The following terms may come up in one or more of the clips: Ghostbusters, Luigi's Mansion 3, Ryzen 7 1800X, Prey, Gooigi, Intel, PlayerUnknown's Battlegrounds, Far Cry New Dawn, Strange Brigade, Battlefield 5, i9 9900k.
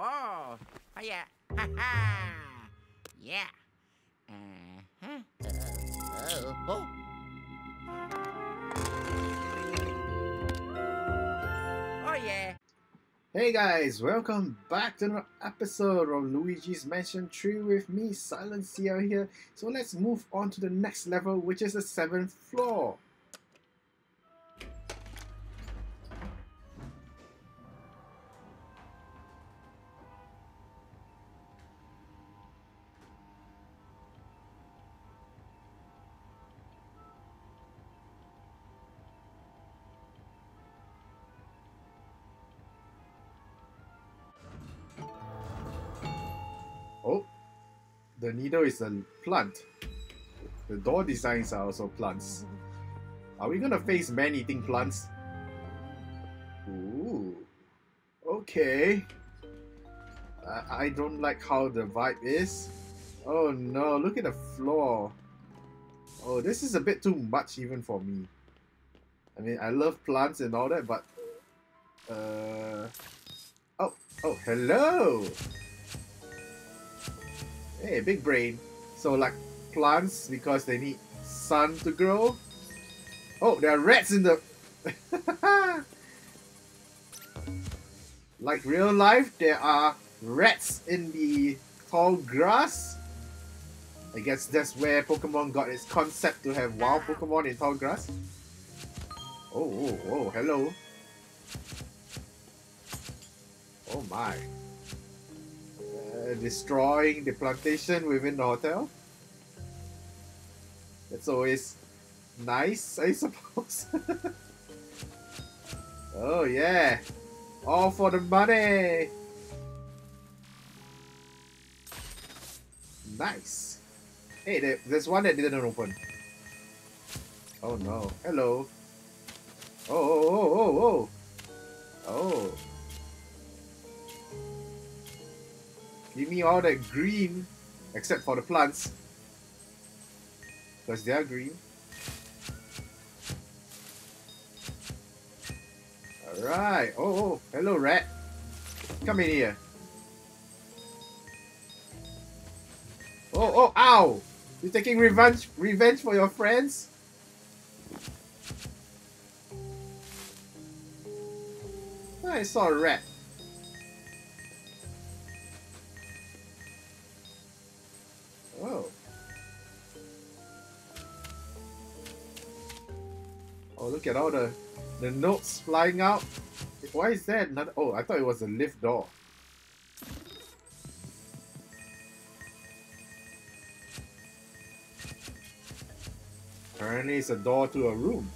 Oh, oh yeah. Ha ha. Yeah. Uh-huh. Oh. Oh yeah. Hey guys, welcome back to another episode of Luigi's Mansion 3 with me, SilentCiel here. So let's move on to the next level, which is the 7th floor. Oh, the needle is a plant. The door designs are also plants. Are we gonna face man-eating plants? Ooh, okay. I don't like how the vibe is. Oh no, look at the floor. Oh, this is a bit too much even for me. I mean, I love plants and all that, but... Oh, hello! Hey, big brain. So like plants, because they need sun to grow. Oh, there are rats in the... Like real life, there are rats in the tall grass. I guess that's where Pokemon got its concept to have wild Pokemon in tall grass. Oh, hello. Oh my. Destroying the plantation within the hotel. That's always nice, I suppose. Oh yeah, all for the money. Nice. Hey, there's one that didn't open. Oh no. Hello. Oh. Give me all that green, except for the plants, because they are green. Alright, oh, hello rat, come in here. Oh, ow! You're taking revenge for your friends? I saw a rat. Look at all the notes flying out. Why is there another? Oh, I thought it was a lift door. Apparently it's a door to a room.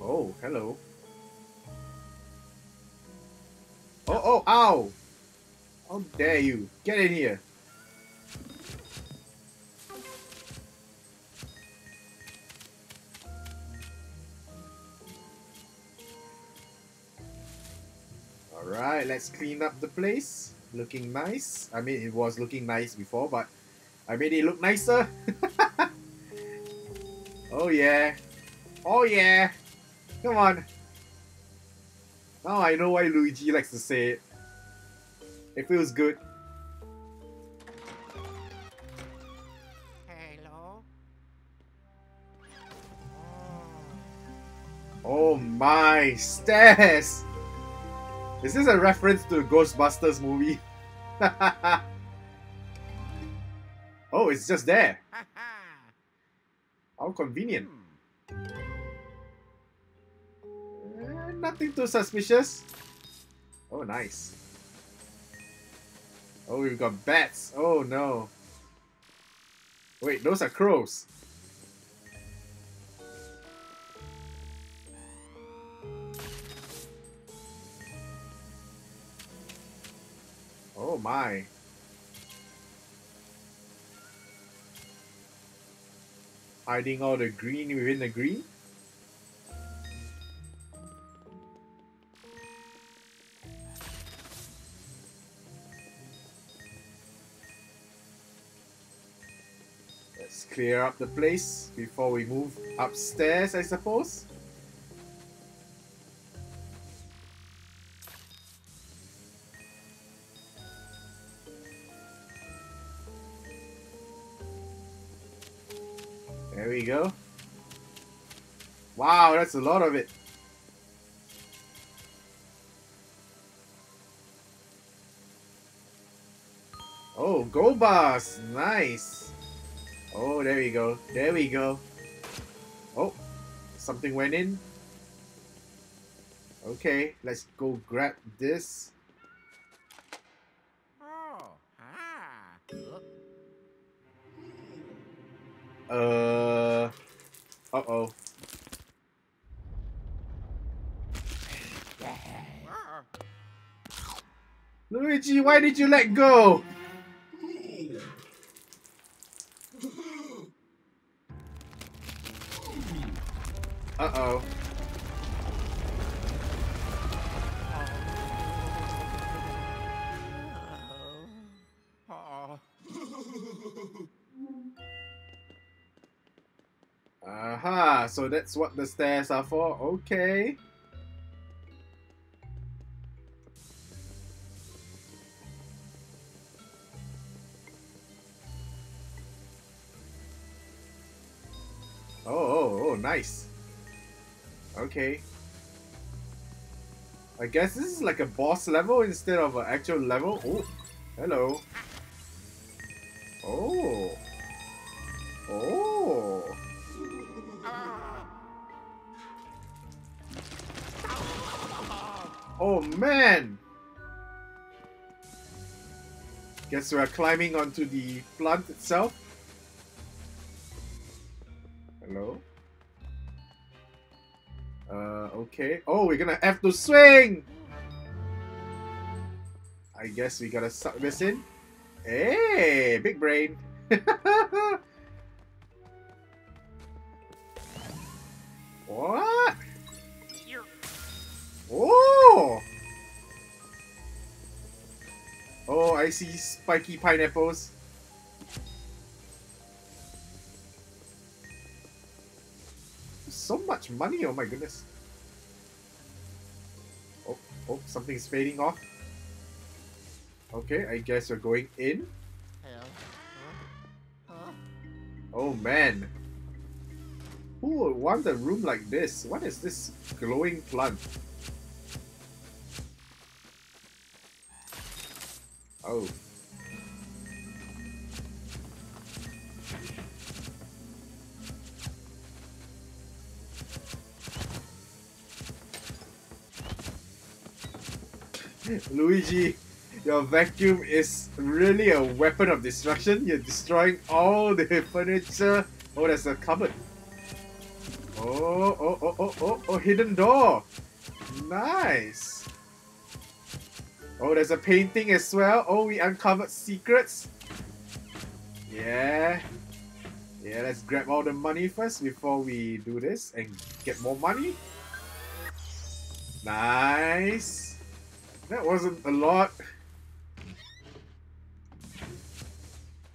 Oh, hello. Oh, ow! How dare you? Get in here. Alright, let's clean up the place. Looking nice. I mean, it was looking nice before, but I made it look nicer. Oh yeah. Oh yeah. Come on. Now I know why Luigi likes to say it. It feels good. Hello. Oh my, stairs! Is this a reference to a Ghostbusters movie? Oh, it's just there. How convenient. Nothing too suspicious. Oh, nice. Oh, we've got bats. Oh, no. Wait, those are crows. Oh my. Hiding all the green within the green? Let's clear up the place before we move upstairs, I suppose. There we go. Wow, that's a lot of it. Oh, gold bars. Nice. Oh, there we go. There we go. Oh, something went in. Okay, let's go grab this. Uh-oh. Luigi, why did you let go? Uh-oh. Aha, so that's what the stairs are for. Okay. Oh, nice. Okay. I guess this is like a boss level instead of an actual level. Oh, hello. Oh. Oh. Oh man! Guess we are climbing onto the plant itself. Hello? Okay. Oh, we're gonna have to swing! I guess we gotta suck this in. Hey! Big brain! What? Oh! Oh, I see spiky pineapples. So much money, oh my goodness. Oh, something's fading off. Okay, I guess we're going in. Oh man. Who would want a room like this? What is this glowing plant? Oh. Luigi, your vacuum is really a weapon of destruction. You're destroying all the furniture. Oh, there's a cupboard. Oh, hidden door. Nice. Oh, there's a painting as well. Oh, we uncovered secrets. Yeah. Yeah, let's grab all the money first before we do this and get more money. Nice. That wasn't a lot.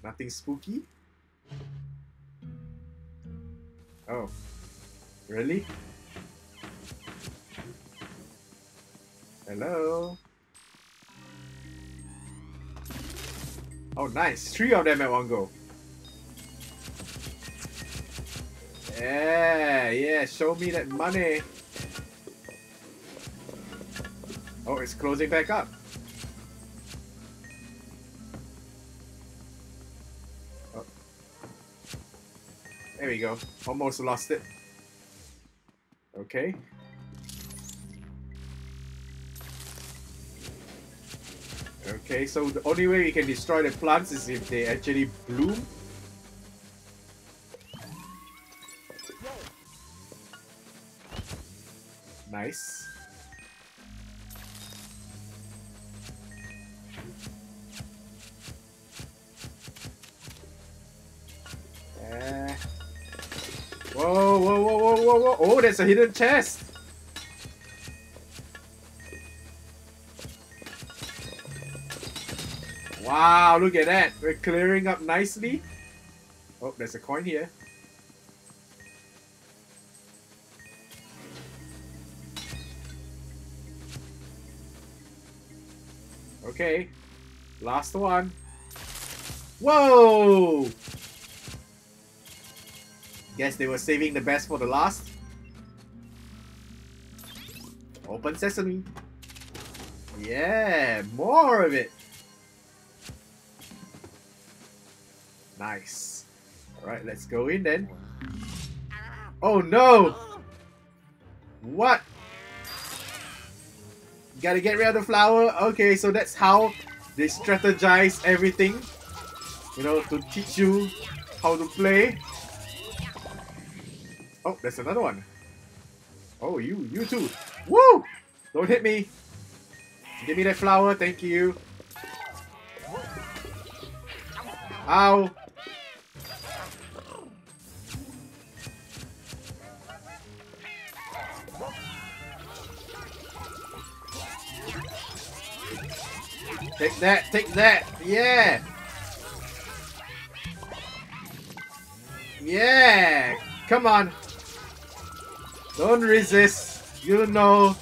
Nothing spooky. Oh. Really? Hello? Oh nice, 3 of them at one go. Yeah, show me that money. Oh, it's closing back up. Oh. There we go, almost lost it. Okay. Okay, so the only way we can destroy the plants is if they actually bloom. Nice. Whoa! Oh, there's a hidden chest! Wow, look at that! We're clearing up nicely. Oh, there's a coin here. Okay, last one. Whoa! Guess they were saving the best for the last. Open sesame. Yeah, more of it. Nice. Alright, let's go in then. Oh no! What? Gotta get rid of the flower. Okay, so that's how they strategize everything. You know, to teach you how to play. Oh, there's another one. Oh, you too. Woo! Don't hit me. Give me that flower, thank you. Ow! Take that, take that! Yeah! Yeah! Come on! Don't resist! You know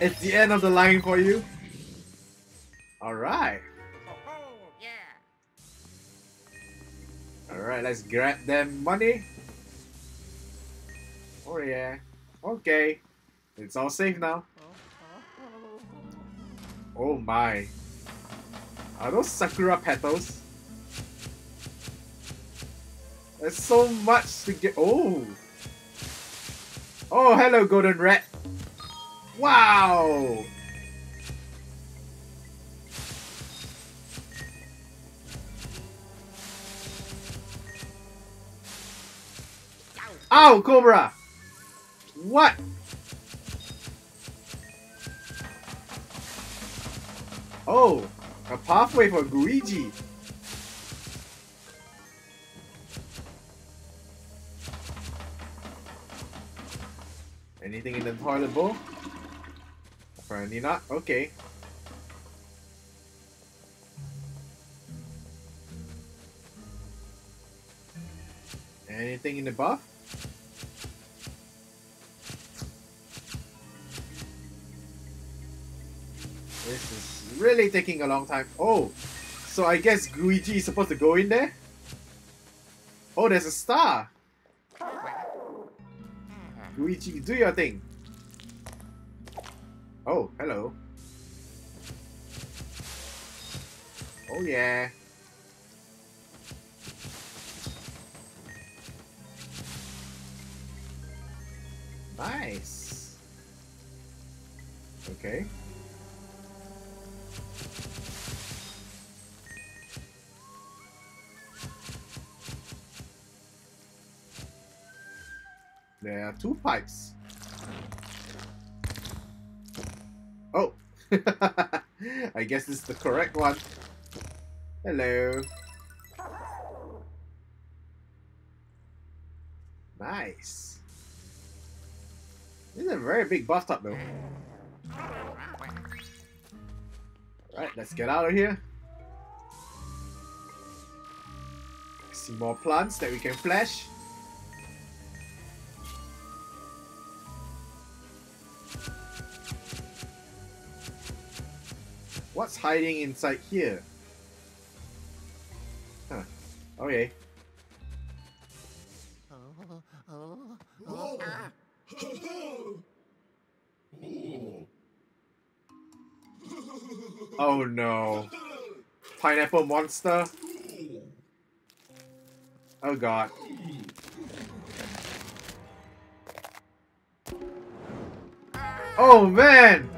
it's the end of the line for you. Alright. Alright, let's grab them money. Oh yeah. Okay. It's all safe now. Oh my. Are those sakura petals? There's so much to get. Oh! Oh, hello, golden rat! Wow! Ow, cobra! What? Oh! A pathway for Gooigi. Anything in the toilet bowl? Apparently not. Okay. Anything in the bath? This is really taking a long time. Oh, so I guess Gooigi is supposed to go in there. Oh, there's a star. Gooigi, do your thing. Oh, hello. Oh yeah. Nice. Okay. There are two pipes. Oh! I guess this is the correct one. Hello. Nice. This is a very big bathtub though. Alright, let's get out of here. I see more plants that we can flash. What's hiding inside here? Huh. Okay. Oh no. Pineapple monster. Oh god. Oh man.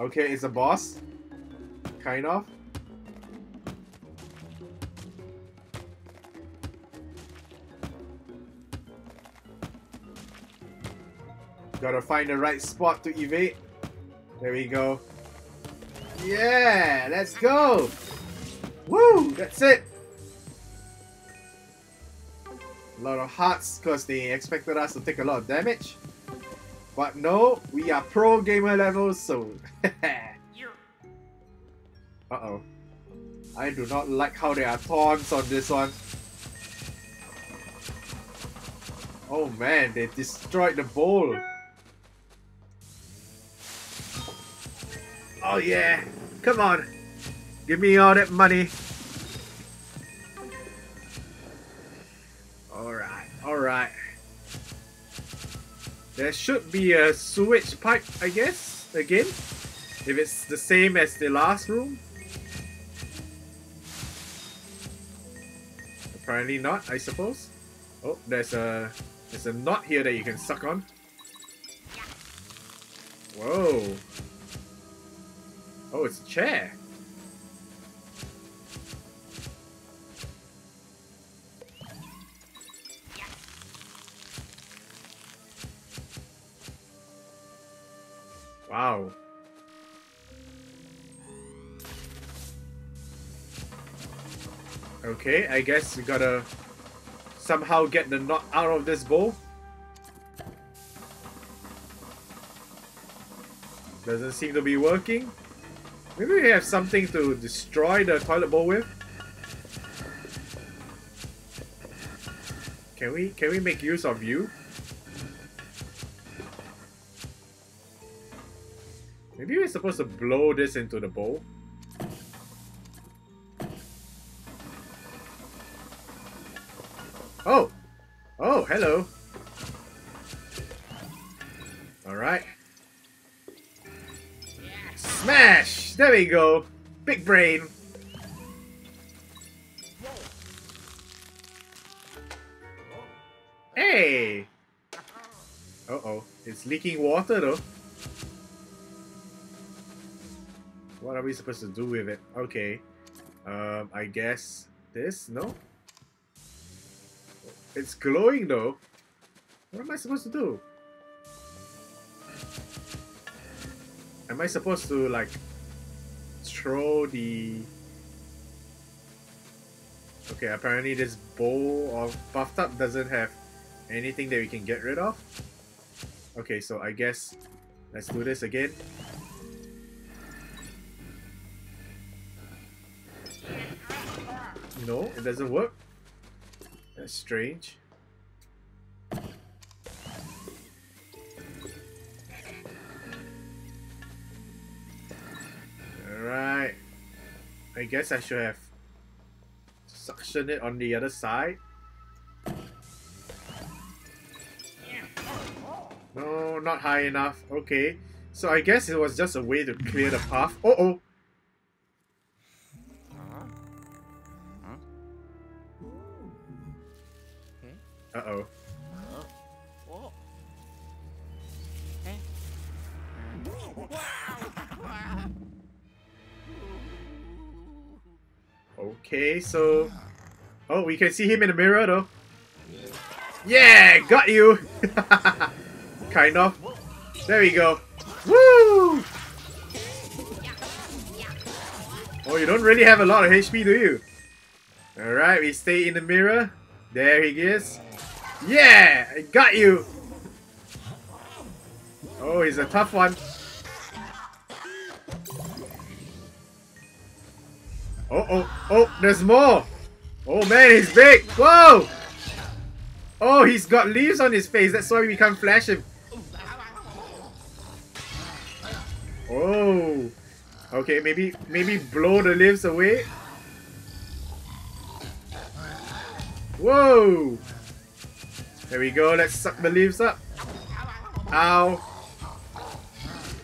Okay, it's a boss. Kind of. Gotta find the right spot to evade. There we go. Yeah, let's go! Woo! That's it! A lot of hearts because they expected us to take a lot of damage. But no, we are pro gamer level, so. Uh-oh. I do not like how there are taunts on this one. Oh man, they destroyed the bowl. Oh yeah, come on. Give me all that money. Alright. There should be a sewage pipe, I guess, again. If it's the same as the last room. Apparently not, I suppose. Oh, there's a knot here that you can suck on. Whoa. Oh, it's a chair. Wow. Okay, I guess we gotta somehow get the knot out of this bowl. Doesn't seem to be working. Maybe we have something to destroy the toilet bowl with. Can we make use of you? Maybe we're supposed to blow this into the bowl. Oh! Oh, hello! Alright. Smash! There we go! Big brain! Hey! Uh-oh. It's leaking water though. What are we supposed to do with it? Okay. I guess this? No? It's glowing though. What am I supposed to do? Am I supposed to like throw the... Okay, apparently this bowl of bathtub doesn't have anything that we can get rid of. Okay, so I guess let's do this again. No, it doesn't work. That's strange. Alright. I guess I should have suctioned it on the other side. No, not high enough. Okay. So I guess it was just a way to clear the path. Uh-oh! Uh-oh. Okay, so... Oh, we can see him in the mirror though. Yeah, got you! Kind of. There we go. Woo! Oh, you don't really have a lot of HP, do you? Alright, we stay in the mirror. There he is. Yeah! I got you! Oh, he's a tough one. Oh, oh, oh, there's more! Oh man, he's big! Whoa! Oh, he's got leaves on his face, that's why we can't flash him. Oh! Okay, maybe blow the leaves away. Whoa! There we go, let's suck the leaves up. Ow.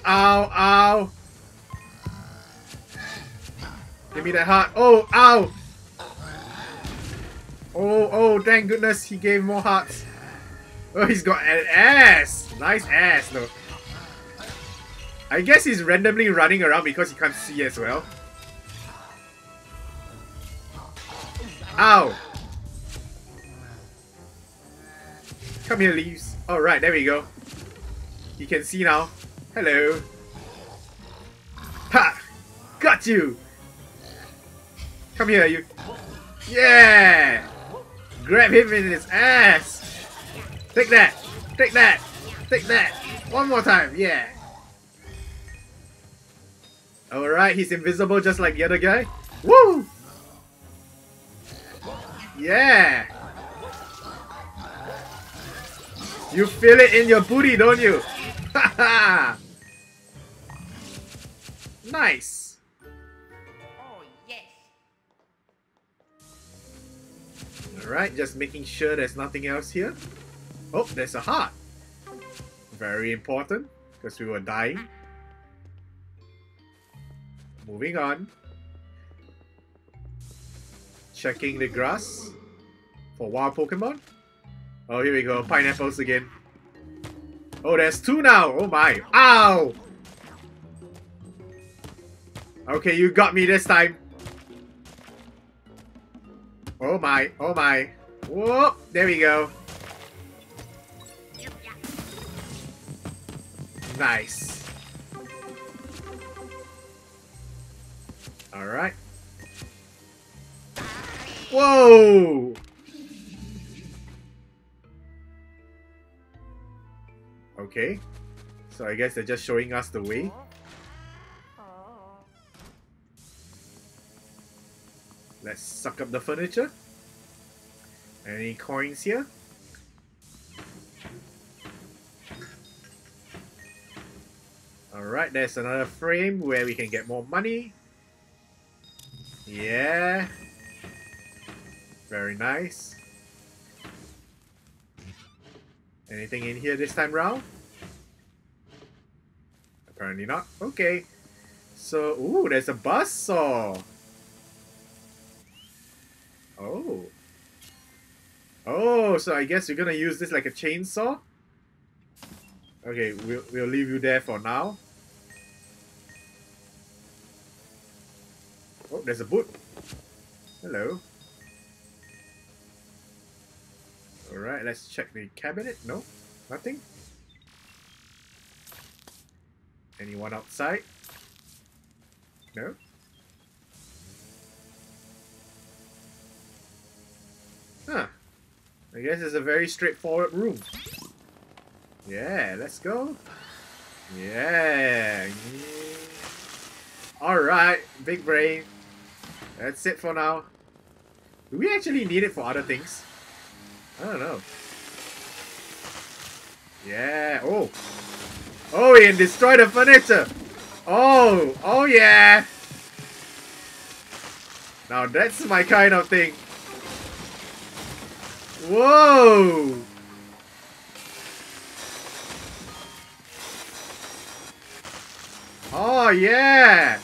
Ow, ow. Give me that heart. Oh, ow. Oh, oh, thank goodness he gave more hearts. Oh, he's got an ass. Nice ass, though. I guess he's randomly running around because he can't see as well. Ow. Come here, leaves. Alright, there we go. You can see now. Hello. Ha! Got you! Come here, you. Yeah! Grab him in his ass! Take that! Take that! Take that! One more time, yeah! Alright, he's invisible just like the other guy. Woo! Yeah! You feel it in your booty, don't you? Haha! Nice! Oh, yes! Alright, just making sure there's nothing else here. Oh, there's a heart. Very important, because we were dying. Moving on. Checking the grass for wild Pokemon. Oh, here we go. Pineapples again. Oh, there's two now. Oh my. Ow! Okay, you got me this time. Oh my. Oh my. Whoop. There we go. Nice. Alright. Whoa! Okay. So I guess they're just showing us the way. Let's suck up the furniture. Any coins here? Alright, there's another frame where we can get more money. Yeah. Very nice. Anything in here this time round? Apparently not. Okay. So, ooh, there's a buzzsaw. Oh. Oh, so I guess you're gonna use this like a chainsaw? Okay, we'll leave you there for now. Oh, there's a boot. Hello. Alright, let's check the cabinet. No, nothing. Anyone outside? No. Huh. I guess it's a very straightforward room. Yeah, let's go. Yeah. Alright, big brain. That's it for now. Do we actually need it for other things? I don't know. Yeah. Oh. Oh, and destroy the furniture. Oh. Oh, yeah. Now that's my kind of thing. Whoa. Oh, yeah.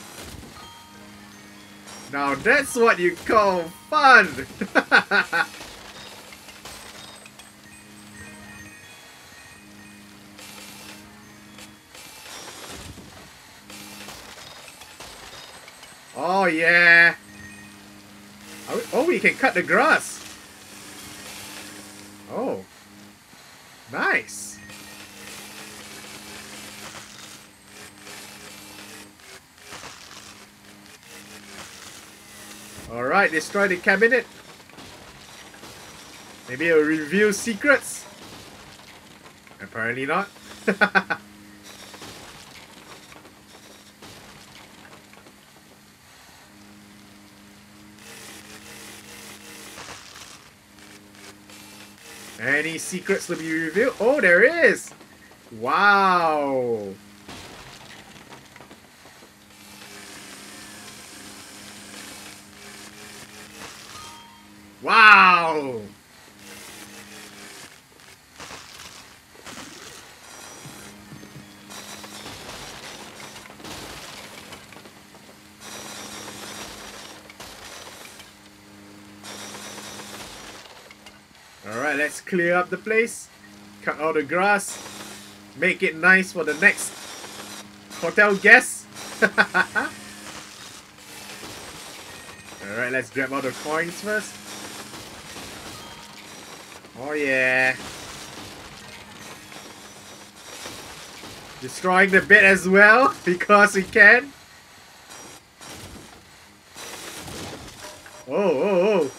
Now that's what you call fun. Oh yeah! Oh, we can cut the grass! Oh! Nice! Alright, destroy the cabinet! Maybe it'll reveal secrets? Apparently not. Any secrets to be revealed? Oh, there is! Wow! Wow! Alright, let's clear up the place, cut all the grass, make it nice for the next hotel guest. Alright, let's grab all the coins first. Oh yeah. Destroying the bed as well, because we can. Oh, oh, oh.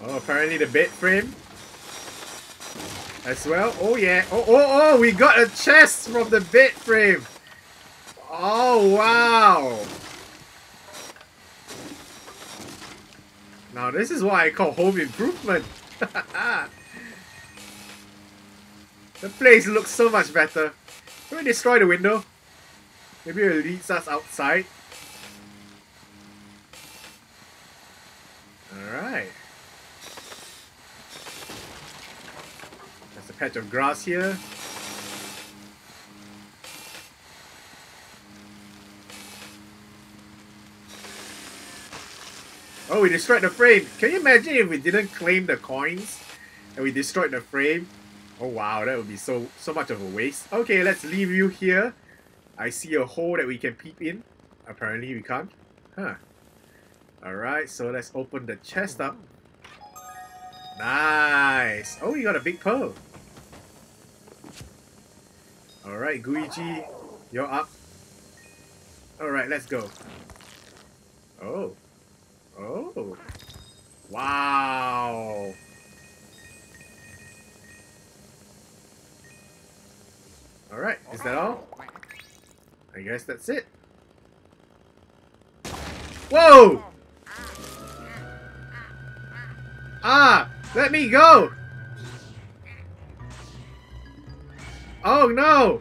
Oh, apparently the bed frame as well. Oh yeah. Oh, oh, oh, we got a chest from the bed frame. Oh wow. Now this is what I call home improvement. The place looks so much better. Can we destroy the window? Maybe it leads us outside. Alright. patch of grass here. Oh, we destroyed the frame! Can you imagine if we didn't claim the coins and we destroyed the frame? Oh wow, that would be so much of a waste. Okay, let's leave you here. I see a hole that we can peep in. Apparently we can't. Huh. Alright, so let's open the chest up. Nice! Oh, you got a big pearl. Alright, Gooigi, you're up. Alright, let's go. Oh. Oh. Wow. Alright, is that all? I guess that's it. Whoa! Ah! Let me go! Oh no!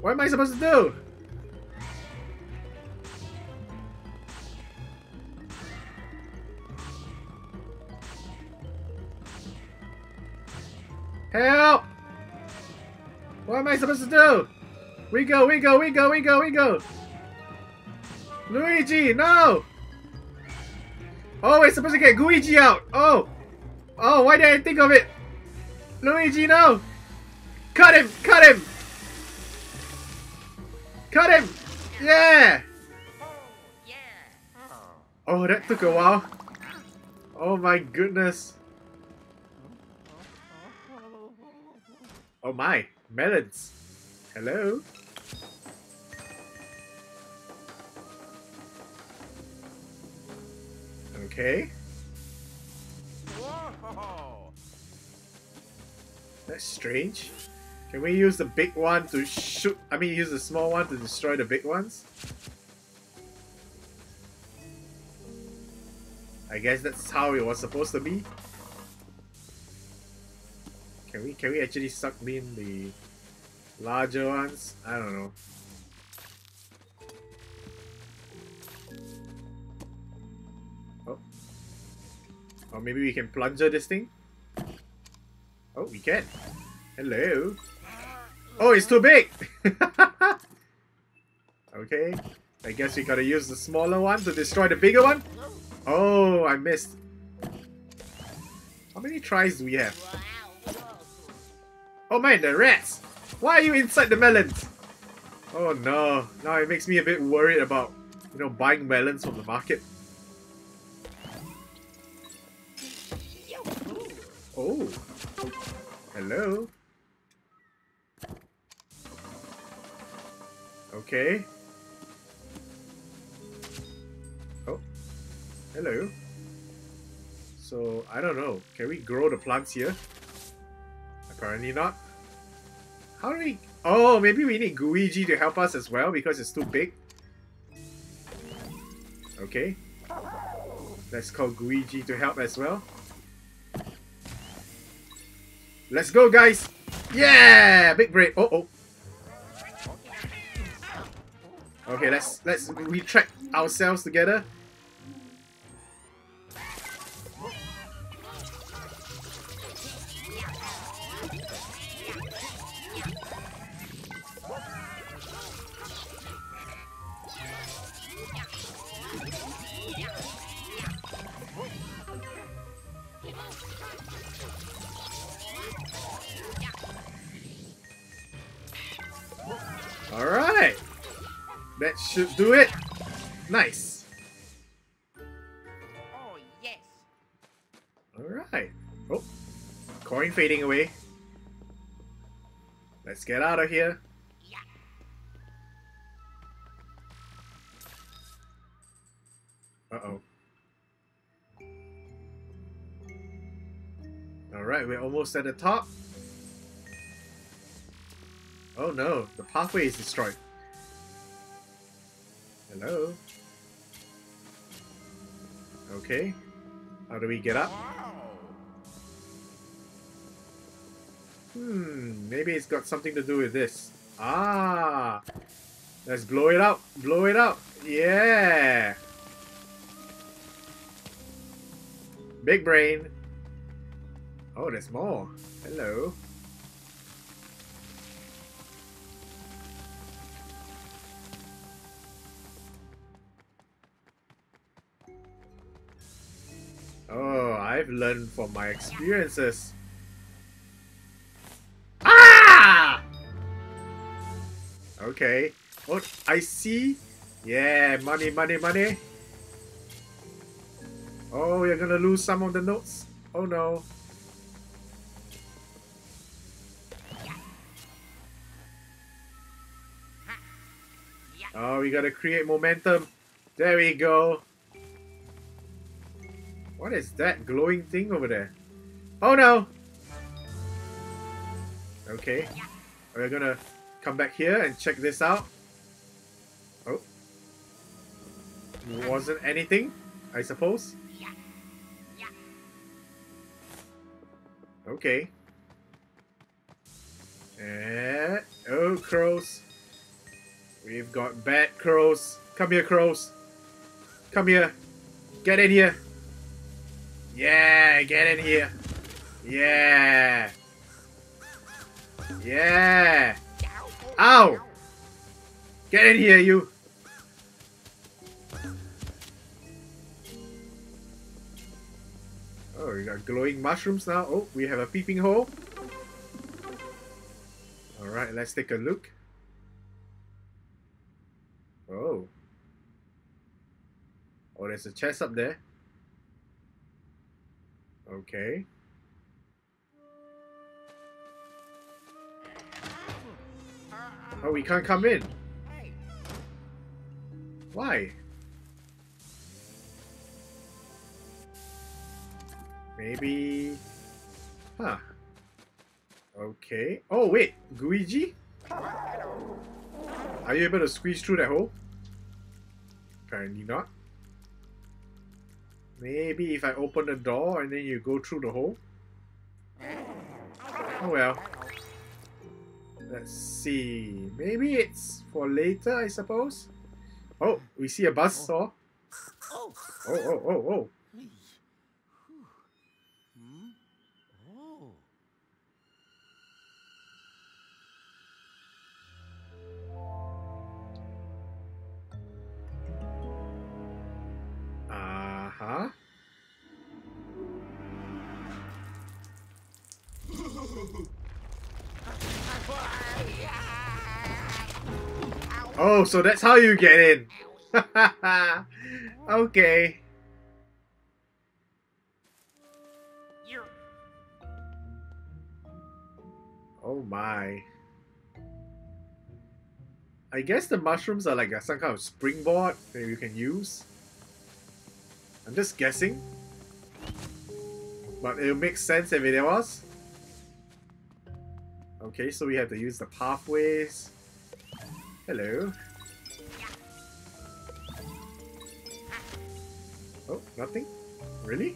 What am I supposed to do? Help! What am I supposed to do? We go, we go, we go, we go, we go! Luigi, no! Oh, we're supposed to get Gooigi out! Oh! Oh, why did I think of it? Luigi, no! Cut him! Cut him! Cut him! Yeah! Oh, that took a while. Oh my goodness. Oh my, melons. Hello? Okay. Whoa. That's strange. Can we use the big one to shoot? I mean, use the small one to destroy the big ones? I guess that's how it was supposed to be. Can we actually suck in the larger ones? I don't know. Or maybe we can plunger this thing? Oh, we can. Hello. Oh, it's too big! Okay. I guess we gotta use the smaller one to destroy the bigger one. Oh, I missed. How many tries do we have? Oh man, the rats! Why are you inside the melons? Oh no. Now it makes me a bit worried about, you know, buying melons from the market. Oh, hello. Okay. Oh, hello. So, I don't know. Can we grow the plants here? Apparently not. How do we... Oh, maybe we need Gooigi to help us as well because it's too big. Okay. Let's call Gooigi to help as well. Let's go, guys! Yeah! Big break! Oh, oh. Okay, let's retract ourselves together. Alright! That should do it! Nice! Oh, yes! Alright! Oh! Coin fading away. Let's get out of here. Yeah. Uh-oh. Alright, we're almost at the top. Oh no, the pathway is destroyed. Hello? Okay. How do we get up? Hmm, maybe it's got something to do with this. Ah! Let's blow it up! Blow it up! Yeah! Big brain! Oh, there's more. Hello. Oh, I've learned from my experiences. Ah! Okay. Oh, I see. Yeah, money, money, money. Oh, you're gonna lose some of the notes. Oh no. Oh, we gotta create momentum. There we go. What is that glowing thing over there? Oh no! Okay. We're gonna come back here and check this out. Oh. Wasn't anything, I suppose. Okay. And... oh, crows. We've got bad crows. Come here, crows. Come here. Get in here. Yeah, get in here. Yeah. Yeah. Ow. Get in here, you. Oh, we got glowing mushrooms now. Oh, we have a peeping hole. Alright, let's take a look. Oh. Oh, there's a chest up there. Okay. Oh, we can't come in. Why? Maybe... huh. Okay. Oh, wait. Gooigi? Are you able to squeeze through that hole? Apparently not. Maybe if I open the door and then you go through the hole? Oh well. Let's see. Maybe it's for later, I suppose? Oh, we see a buzzsaw. Oh, oh, oh, oh. Huh? Oh, so that's how you get in. Okay. Oh my. I guess the mushrooms are like some kind of springboard that you can use. I'm just guessing, but it'll make sense if it was. Okay, so we have to use the pathways. Hello. Oh, nothing? Really?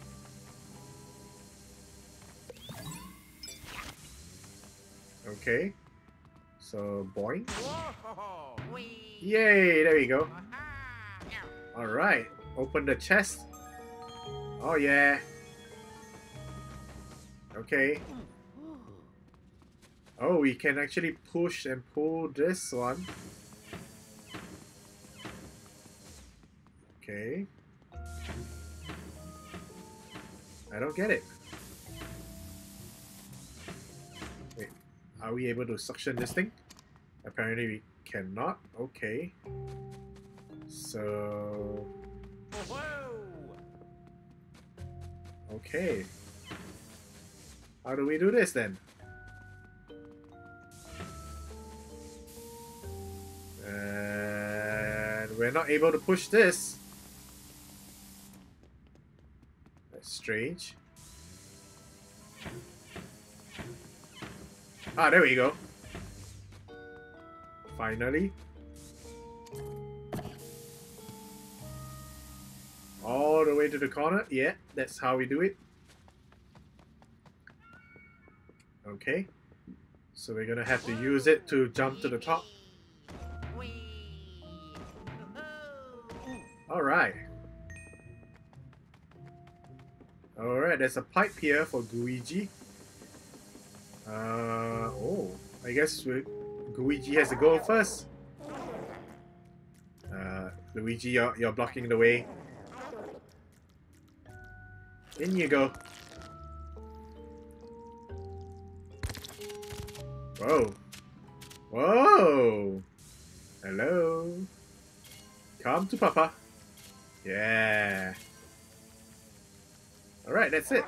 Okay. So, boing. Yay, there we go. Alright, open the chest. Oh yeah. Okay. Oh, we can actually push and pull this one. Okay. I don't get it. Wait, are we able to suction this thing? Apparently we cannot. Okay. So... okay. How do we do this then? And we're not able to push this. That's strange. Ah, there we go. Finally. All the way to the corner. Yeah, that's how we do it. Okay. So we're gonna have to use it to jump to the top. Alright. Alright, there's a pipe here for Gooigi. Oh, I guess Gooigi has to go first. Luigi, you're blocking the way. In you go. Whoa. Whoa. Hello. Come to Papa. Yeah. Alright, that's it.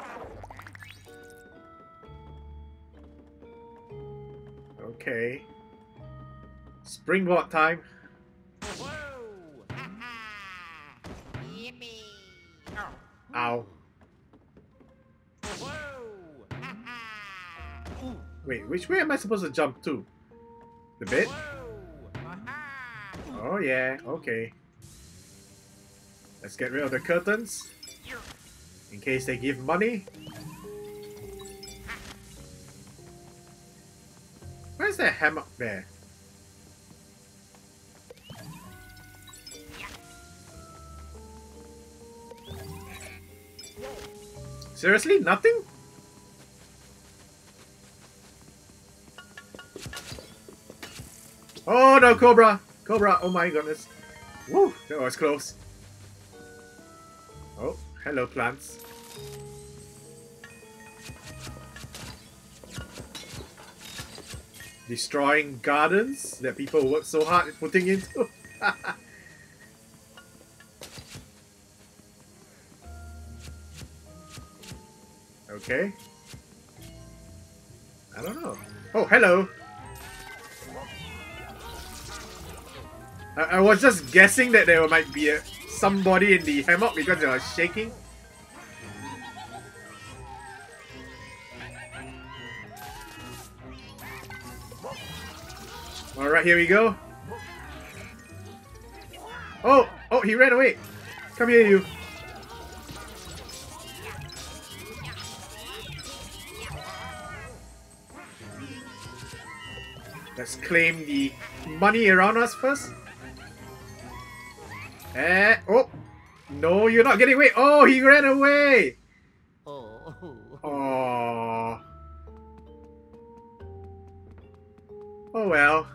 Okay. Springboard time. Ow. Wait, which way am I supposed to jump to? The bed? Oh yeah, okay. Let's get rid of the curtains. In case they give money. Where's that hammock there? Seriously? Nothing? Oh no, Cobra! Cobra, oh my goodness. Woo, that was close. Oh, hello plants. Destroying gardens that people work so hard at putting into. Okay. I don't know. Oh, hello! I was just guessing that there might be somebody in the hammock because they were shaking. Alright, here we go. Oh! Oh, he ran away! Come here, you! Let's claim the money around us first. Eh, oh! No, you're not getting away! Oh, he ran away! Oh. Oh. Oh well.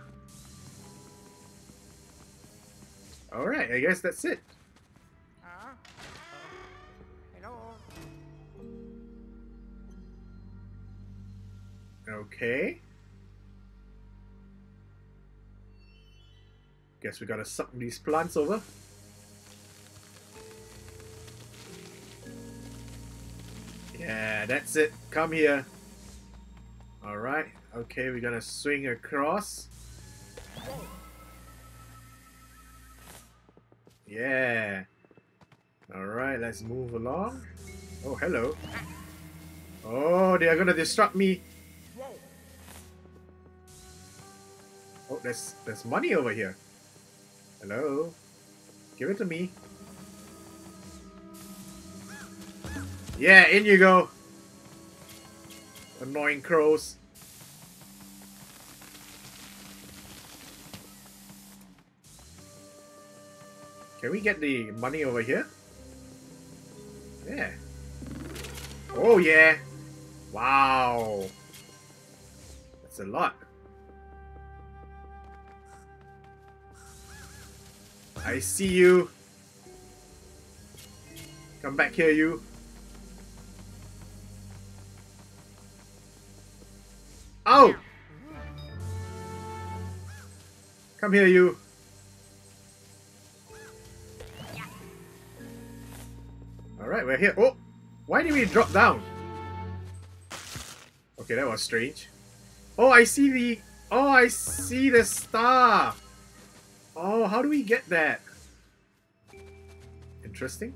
Alright, I guess that's it. Hello. Okay. Guess we gotta suck these plants over. Yeah, that's it. Come here. Alright. Okay, we're gonna swing across. Yeah. Alright, let's move along. Oh, hello. Oh, they are gonna disrupt me. Oh, there's money over here. Hello. Give it to me. Yeah, in you go! Annoying crows. Can we get the money over here? Yeah. Oh yeah! Wow! That's a lot. I see you! Come back here, you! Ow! Come here, you! Alright, we're here. Oh! Why did we drop down? Okay, that was strange. Oh, I see the... Oh, I see the star! Oh, how do we get that? Interesting.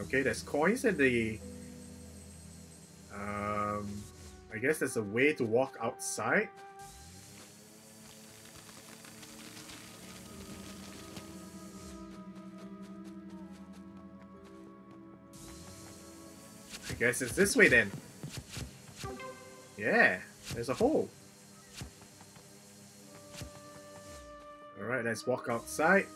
Okay, there's coins and the... I guess there's a way to walk outside. I guess it's this way then. Yeah, there's a hole. Alright, let's walk outside.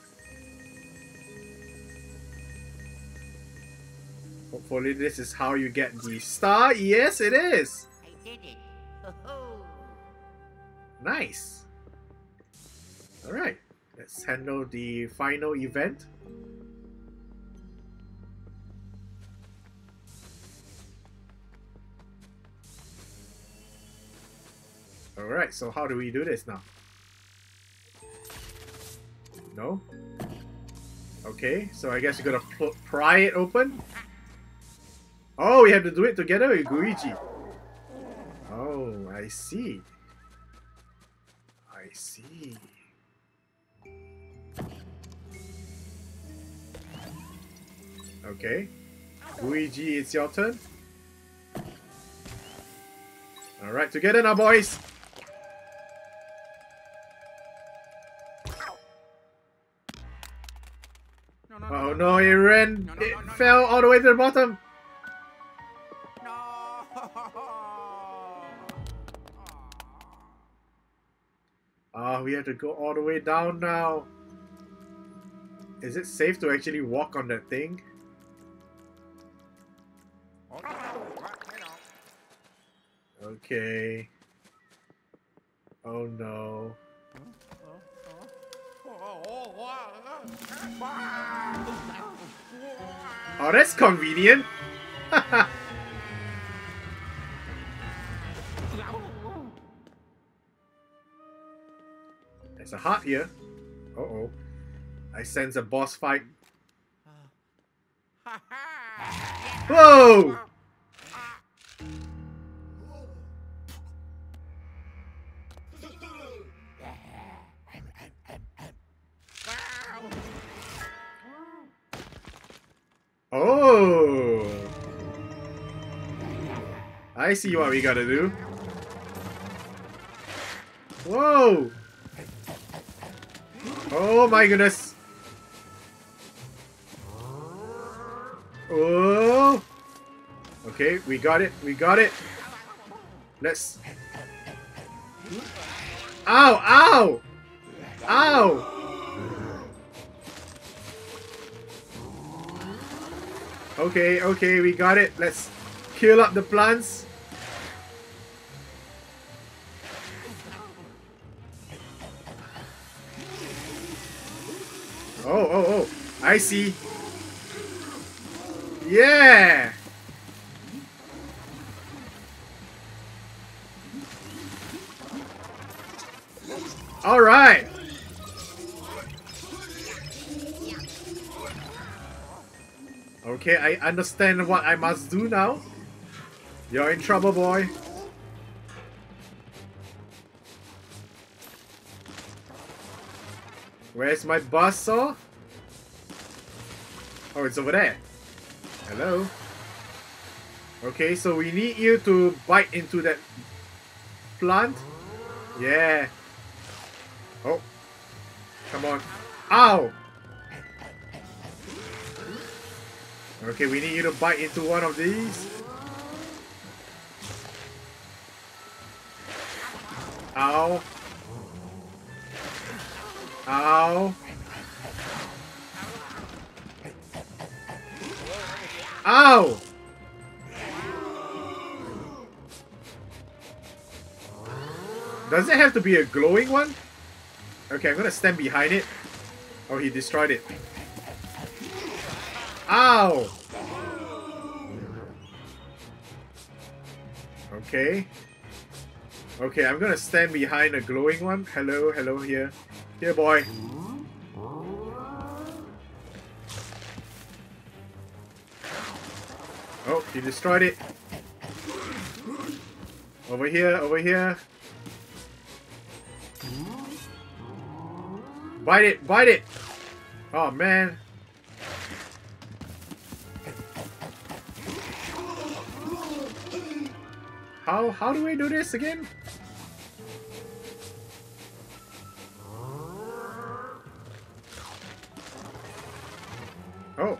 Hopefully this is how you get the star. Yes, it is! did it. Ho-ho. Nice. All right, let's handle the final event. All right, so how do we do this now? No? Okay, so I guess you're gonna pry it open? Oh, we have to do it together with Gooigi. Oh, I see. I see. Okay. Gooigi, it's your turn. Alright, together now, boys! Oh no, it ran! It fell all the way to the bottom! Ah, we have to go all the way down now. Is it safe to actually walk on that thing? Okay. Oh no. Oh, that's convenient. There's a heart here. Uh oh. I sense a boss fight. Whoa! Oh! I see what we gotta do. Whoa! Oh my goodness! Oh! Okay, we got it, we got it! Let's... Ow! Ow! Ow! Okay, okay, we got it. Let's kill up the plants. Oh, oh, oh. I see. Yeah! Alright! Okay, I understand what I must do now. You're in trouble, boy. Where's my buzz saw? Oh, it's over there. Hello. Okay, so we need you to bite into that plant. Yeah. Oh. Come on. Ow! Okay, we need you to bite into one of these. Ow. Ow. Ow! Does it have to be a glowing one? Okay, I'm gonna stand behind it. Oh, he destroyed it. Ow! Okay. Okay, I'm gonna stand behind a glowing one. Hello, hello, here. Here, boy. Oh, he destroyed it. Over here, over here. Bite it, bite it! Oh, man. How do I do this again? Oh.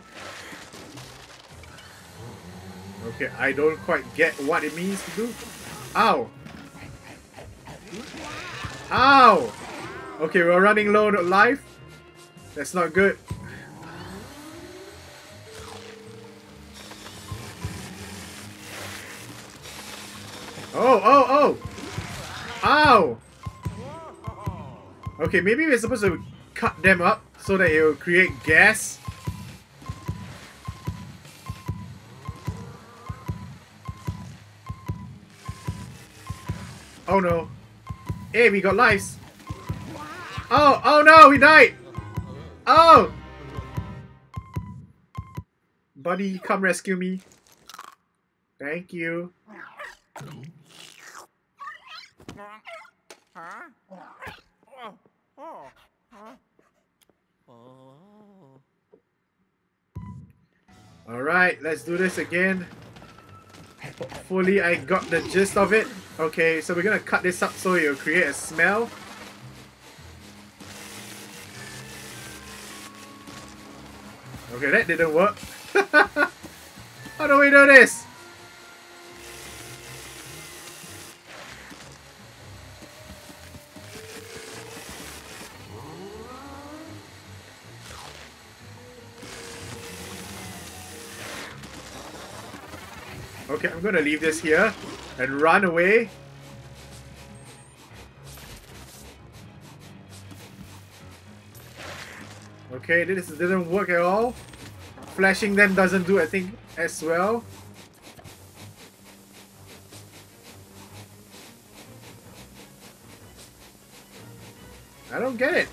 Okay, I don't quite get what it means to do. Ow! Ow! Okay, we're running low on life. That's not good. Oh, oh, oh! Ow! Okay, maybe we're supposed to cut them up so that it will create gas. Oh no. Hey, we got lives. Oh, oh no, we died! Oh! Buddy, come rescue me. Thank you. Alright, let's do this again. Hopefully I got the gist of it. Okay, so we're gonna cut this up so it'll create a smell. Okay, that didn't work. How do we do this? Okay, I'm gonna leave this here and run away. Okay, this didn't work at all. Flashing them doesn't do a thing as well. I don't get it.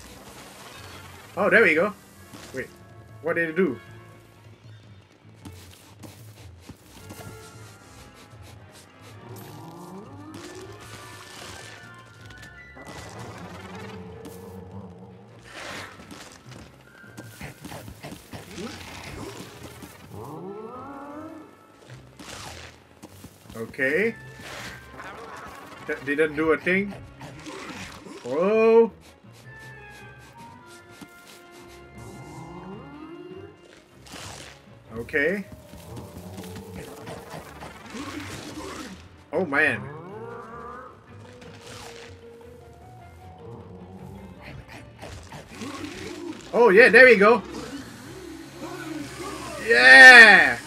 Oh, there we go. Wait, what did it do? Okay, that didn't do a thing. Oh, okay. Oh man. Oh yeah, there we go. Yeah.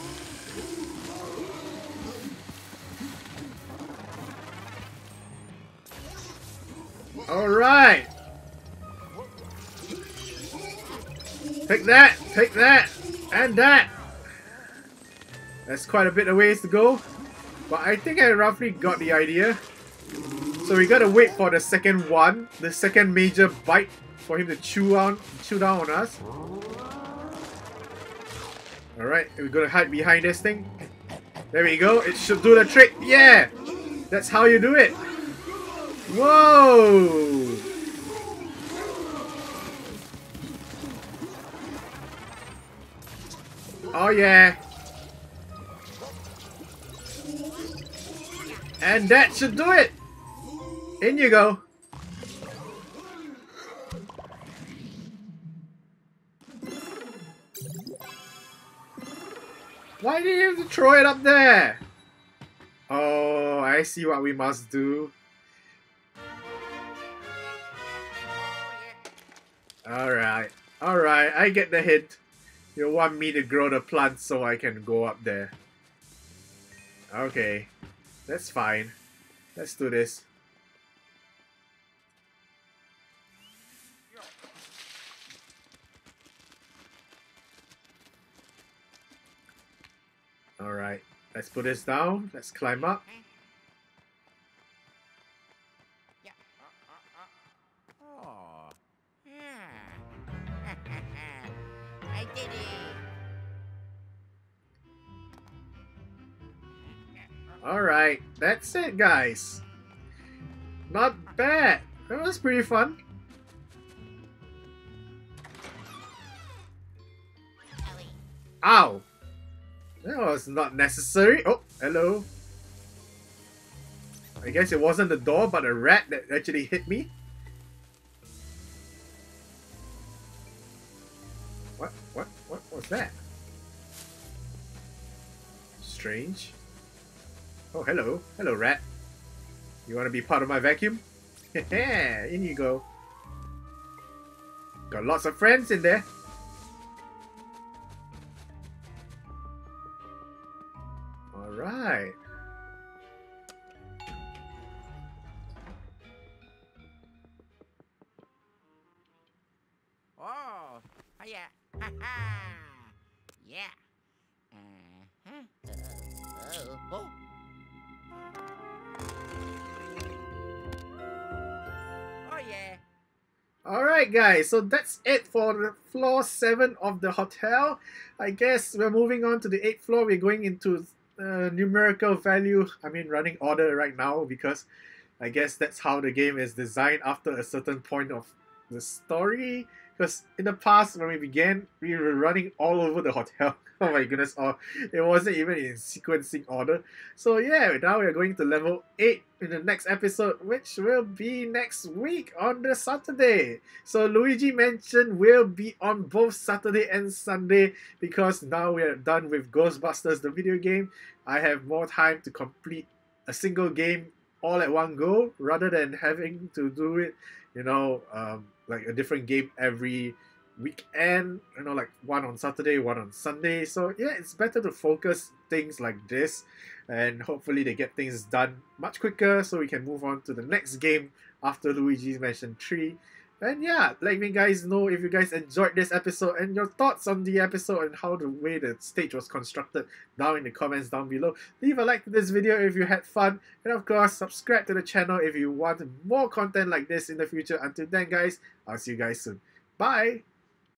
Alright! Take that, and that! That's quite a bit of ways to go, but I think I roughly got the idea. So we gotta wait for the second one, the second major bite for him to chew down on us. Alright, we're gonna hide behind this thing. There we go, it should do the trick, yeah! That's how you do it! Whoa! Oh yeah! And that should do it! In you go! Why do you have to throw it up there? Oh, I see what we must do. Alright, I get the hint. You want me to grow the plant so I can go up there. Okay, that's fine. Let's do this. Alright, let's put this down. Let's climb up. Alright, that's it guys. Not bad. That was pretty fun. Ow! That was not necessary. Oh, hello. I guess it wasn't the door but a rat that actually hit me. What was that? Strange. Oh, hello. Hello, rat. You want to be part of my vacuum? Heh, in you go. Got lots of friends in there. Alright. Yeah. Oh. Oh, yeah. Alright, guys. So that's it for floor 7 of the hotel. I guess we're moving on to the 8th floor. We're going into numerical value. I mean, running order right now because I guess that's how the game is designed after a certain point of the story. Because in the past, when we began, we were running all over the hotel. Oh my goodness, oh, it wasn't even in sequencing order. So yeah, now we're going to level 8 in the next episode, which will be next week on the Saturday. So Luigi Mansion will be on both Saturday and Sunday because now we are done with Ghostbusters, the video game. I have more time to complete a single game all at one go rather than having to do it, you know, like a different game every weekend, you know, like one on Saturday, one on Sunday. So yeah, it's better to focus things like this, and hopefully they get things done much quicker so we can move on to the next game after Luigi's Mansion 3. And yeah, let me guys know if you guys enjoyed this episode and your thoughts on the episode and how the way the stage was constructed down in the comments down below. Leave a like to this video if you had fun. And of course, subscribe to the channel if you want more content like this in the future. Until then guys, I'll see you guys soon. Bye!